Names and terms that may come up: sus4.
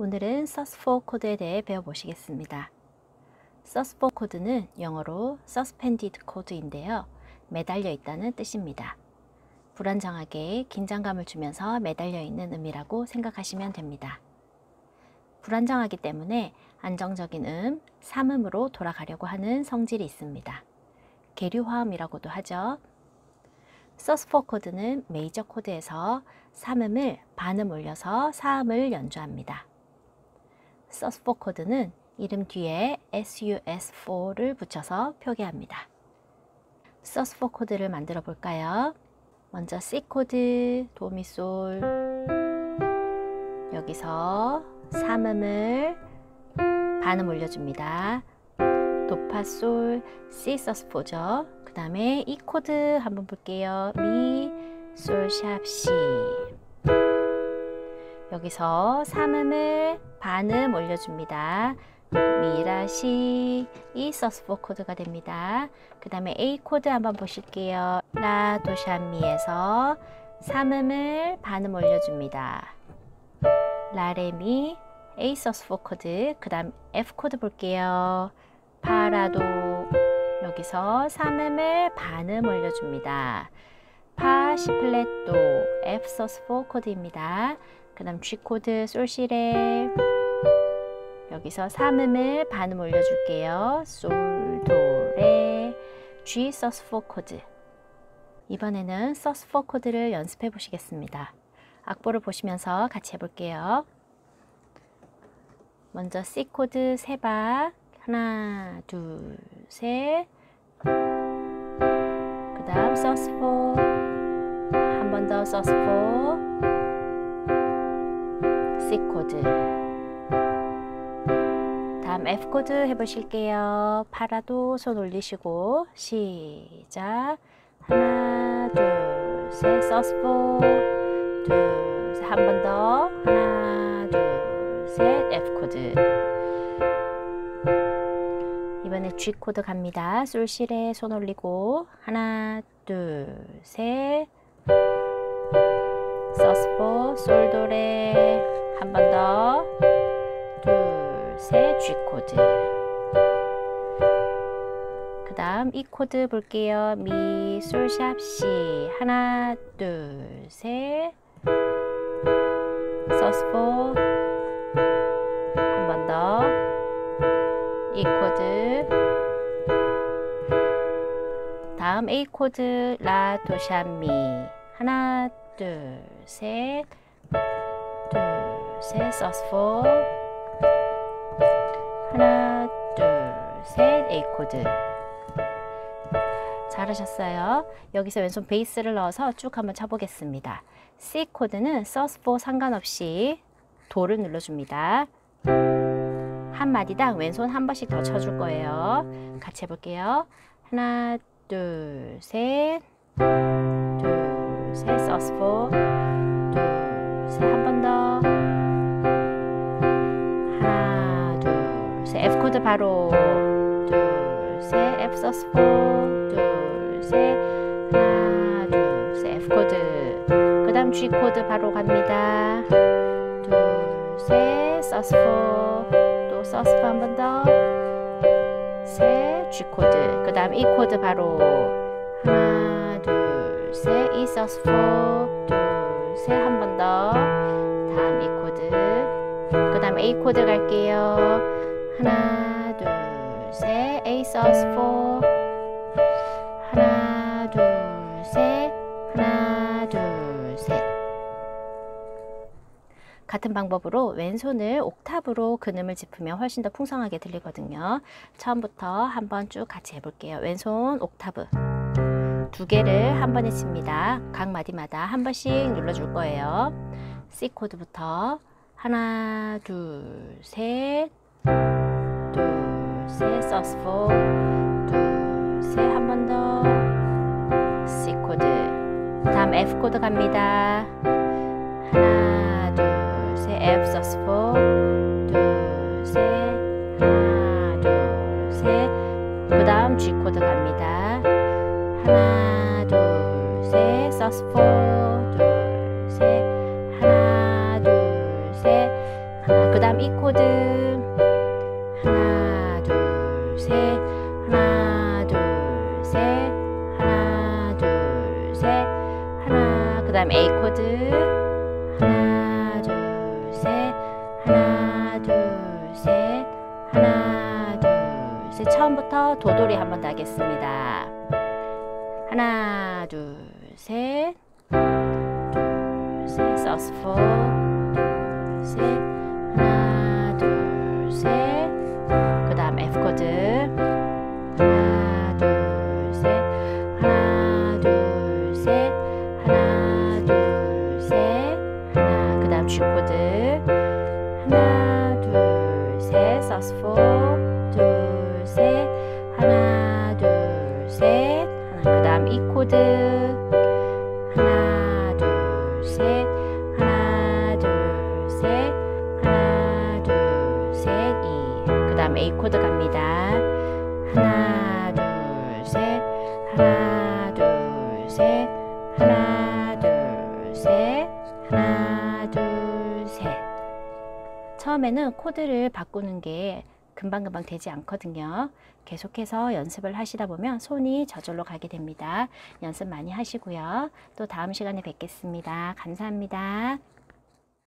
오늘은 sus4 코드에 대해 배워보시겠습니다. sus4 코드는 영어로 suspended 코드인데요. 매달려 있다는 뜻입니다. 불안정하게 긴장감을 주면서 매달려 있는 음이라고 생각하시면 됩니다. 불안정하기 때문에 안정적인 삼음으로 돌아가려고 하는 성질이 있습니다. 계류화음이라고도 하죠. sus4 코드는 메이저 코드에서 3음을 반음 올려서 4음을 연주합니다. sus4 코드는 이름 뒤에 sus4를 붙여서 표기합니다. sus4 코드를 만들어 볼까요? 먼저 C 코드, 도미솔, 여기서 3음을 반음 올려줍니다. 도파솔, C sus4죠. 그 다음에 E 코드 한번 볼게요. 미, 솔, 샵, C. 여기서 3음을 반음 올려줍니다. 미라시, E sus4 코드가 됩니다. 그 다음에 A 코드 한번 보실게요. 라, 도, 샵, 미에서 3음을 반음 올려줍니다. 라레미, A sus4 코드. 그 다음 F 코드 볼게요. 파라도, 여기서 3음을 반음 올려줍니다. 파, 시플랫도, F sus4 코드입니다. 그 다음 G 코드, 솔시레, 여기서 3음을 반음 올려줄게요. 솔, 도, 레, G sus4 코드. 이번에는 sus4 코드를 연습해 보시겠습니다. 악보를 보시면서 같이 해볼게요. 먼저 C 코드 3박, 하나, 둘, 셋. 그 다음 sus4, 한 번 더 sus4, C 코드. 다음 F 코드 해보실게요. 파라도 손 올리시고 시작. 하나, 둘, 셋, sus4, 둘, 셋, 한 번 더. 하나, 둘, 셋, F 코드. 이번에 G 코드 갑니다. 솔실에 손 올리고 하나, 둘, 셋. sus4 솔도레 한 번 더. 둘, 셋. G 코드. 그다음 E 코드 볼게요. 미, 솔, 샵, C. 하나, 둘, 셋. sus4 한 번 더. E 코드. 다음 A 코드 라, 도, 샵, 미. 하나, 둘, 셋. 둘, 셋. sus4. 하나, 둘, 셋. A 코드. 잘하셨어요. 여기서 왼손 베이스를 넣어서 쭉 한번 쳐보겠습니다. C 코드는 sus4 상관없이 도를 눌러줍니다. 한 마디당 왼손 한 번씩 더 쳐줄 거예요. 같이 해볼게요. 하나, 둘, 셋. 둘, 셋. sus4. 둘, 셋. 한 번 더. 하나, 둘, 셋. F 코드 바로. 둘, 셋. F sus4. 둘, 셋. 하나, 둘, 셋. F 코드. 그 다음 G 코드 바로 갑니다. 둘, 셋. sus4. sus4 한 번 더. 셋. G 코드. 그 다음 E 코드 바로. 하나, 둘, 셋. E sus4. 둘, 셋. 한 번 더. 다음 E 코드. 그 다음 A 코드 갈게요. 하나, 둘, 셋. A sus4. 하나, 둘, 셋. 하나, 둘, 셋. 같은 방법으로 왼손을 옥타브로 근음을 짚으면 훨씬 더 풍성하게 들리거든요. 처음부터 한번 쭉 같이 해볼게요. 왼손 옥타브 두 개를 한 번에 칩니다. 각 마디마다 한 번씩 눌러줄 거예요. C 코드부터 하나, 둘, 셋, 둘, 셋, sus4, 둘, 셋, 한 번 더, C 코드. 다음 F 코드 갑니다. F sus4 둘, 셋. 하나, 둘, 셋. 그 다음 G 코드 갑니다. 하나, 둘, 셋. sus4 둘, 셋. 하나, 둘, 셋. 그 다음 그럼 이 코드 하나 둘 셋, 하나 둘 셋, 하나 둘 셋, 하나. 그 다음 A 코드 하나 둘 셋, 하나 둘 셋, 하나 둘 셋. 처음부터 도돌이 한 번 더 하겠습니다. 하나 둘 셋, 둘 셋, sus4 셋, 하나 둘 셋. 그 다음 F 코드 하나 둘 셋, 하나 둘 셋, 하나 둘 셋, 하나. 그 다음 G 코드 하나 둘 셋, sus4 둘 셋, 하나 둘 셋, 하나. 그 다음 E 코드 A 코드 갑니다. 하나 둘 셋, 하나 둘 셋, 하나 둘 셋, 하나 둘 셋. 처음에는 코드를 바꾸는 게 금방금방 되지 않거든요. 계속해서 연습을 하시다 보면 손이 저절로 가게 됩니다. 연습 많이 하시고요. 또 다음 시간에 뵙겠습니다. 감사합니다.